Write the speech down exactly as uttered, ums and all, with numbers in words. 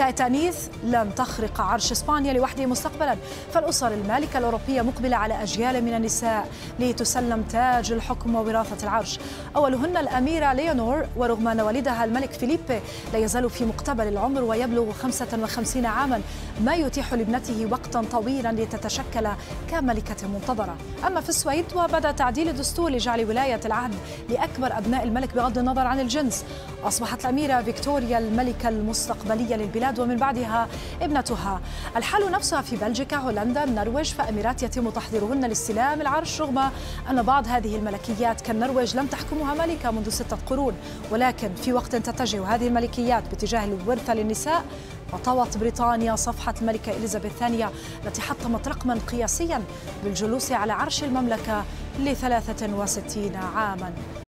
تأتانيث لن تخرق عرش إسبانيا لوحده مستقبلا، فالأسر المالكة الأوروبية مقبلة على أجيال من النساء لتسلم تاج الحكم ووراثة العرش، أولهن الأميرة ليونور، ورغم أن والدها الملك فيليبي لا يزال في مقتبل العمر ويبلغ خمسة وخمسين عاما، ما يتيح لابنته وقتا طويلا لتتشكل كملكة منتظرة. أما في السويد وبدأ تعديل الدستور لجعل ولاية العهد لأكبر أبناء الملك بغض النظر عن الجنس. أصبحت الأميرة فيكتوريا الملكة المستقبلية للبلاد ومن بعدها ابنتها. الحال نفسها في بلجيكا، هولندا، النرويج فأميرات يتم تحضيرهن لاستلام العرش، رغم أن بعض هذه الملكيات كالنرويج لم تحكمها ملكة منذ ستة قرون، ولكن في وقت تتجه هذه الملكيات باتجاه الورثة للنساء. وطوت بريطانيا صفحة الملكة إليزابيث الثانية التي حطمت رقما قياسيا بالجلوس على عرش المملكة لثلاثة وستين عاما.